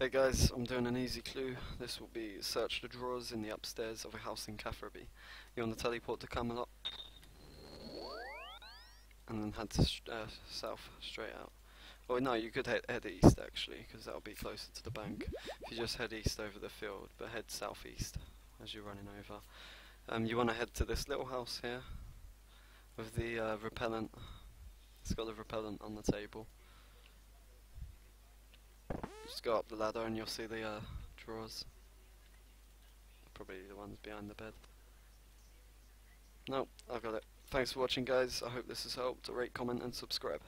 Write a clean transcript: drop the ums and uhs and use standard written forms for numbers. Hey guys, I'm doing an easy clue. This will be search the drawers in the upstairs of a house in Caferby. You're on the teleport to Camelot, and then head to south straight out. Or no, you could head east actually, because that'll be closer to the bank. If you just head east over the field, but head southeast as you're running over. You want to head to this little house here with the repellent. It's got the repellent on the table. Just go up the ladder and you'll see the drawers. Probably the ones behind the bed. Nope, I've got it. Thanks for watching guys, I hope this has helped. Rate, comment and subscribe.